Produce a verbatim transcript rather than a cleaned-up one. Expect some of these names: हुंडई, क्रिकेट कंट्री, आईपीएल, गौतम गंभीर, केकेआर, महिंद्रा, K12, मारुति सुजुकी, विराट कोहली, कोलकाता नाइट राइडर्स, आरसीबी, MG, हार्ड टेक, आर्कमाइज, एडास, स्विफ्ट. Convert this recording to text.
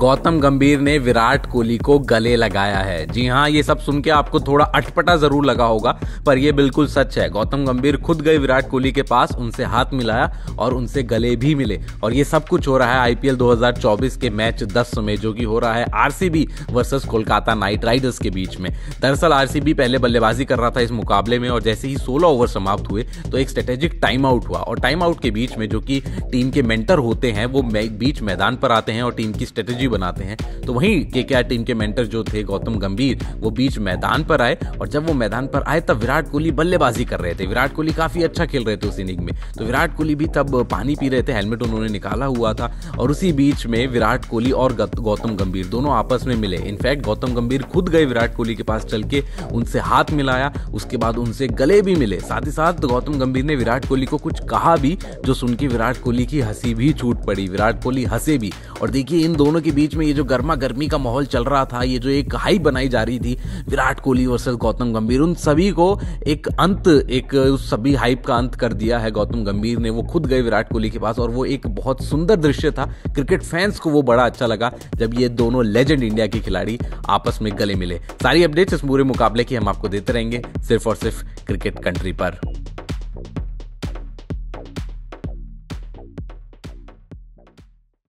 गौतम गंभीर ने विराट कोहली को गले लगाया है। जी हाँ, ये सब सुन के आपको थोड़ा अटपटा जरूर लगा होगा, पर ये बिल्कुल सच है। गौतम गंभीर खुद गए विराट कोहली के पास, उनसे हाथ मिलाया और उनसे गले भी मिले। और ये सब कुछ हो रहा है आईपीएल दो हज़ार चौबीस के मैच दस में, जो कि हो रहा है आरसीबी versus कोलकाता नाइट राइडर्स के बीच में। दरअसल आरसीबी पहले बल्लेबाजी कर रहा था इस मुकाबले में, और जैसे ही सोलह ओवर समाप्त हुए तो एक स्ट्रेटेजिक टाइम आउट हुआ। और टाइम आउट के बीच में जो कि टीम के मेंटर होते हैं वो बीच मैदान पर आते हैं और टीम की स्ट्रेटेजी बनाते हैं। तो वहीं केकेआर टीम के मेंटर जो थे गौतम गंभीर, वो बीच मैदान पर आए, और जब वो मैदान पर आए तब विराट कोहली बल्लेबाजी कर रहे थे। विराट कोहली काफी अच्छा खेल रहे थे उस इनिंग में, तो विराट कोहली भी तब पानी पी रहे थे, हेलमेट उन्होंने निकाला हुआ था। और उसी बीच में विराट कोहली और गौतम गंभीर दोनों आपस में मिले। इनफैक्ट गौतम गंभीर खुद गए विराट कोहली के पास चल के, उनसे हाथ मिलाया, उसके बाद उनसे गले भी मिले। साथ ही साथ गौतम गंभीर ने विराट कोहली को कुछ कहा भी, जो सुन के विराट कोहली की हंसी भी छूट पड़ी, विराट कोहली हंसे भी। और देखिए, इन दोनों के बीच में ये जो गर्मा गर्मी का माहौल चल रहा था, ये जो एक हाइप बनाई जा रही थी विराट कोहली वर्सेस गौतम गंभीर, उन सभी को एक अंत एक उस सभी हाइप का अंत कर दिया है गौतम गंभीर ने। वो खुद गए विराट कोहली के पास, और वो एक बहुत सुंदर दृश्य था, क्रिकेट फैंस को वो बड़ा अच्छा लगा जब ये दोनों लेजेंड इंडिया के खिलाड़ी आपस में गले मिले। सारी अपडेट्स इस पूरे मुकाबले की हम आपको देते रहेंगे सिर्फ और सिर्फ क्रिकेट कंट्री पर।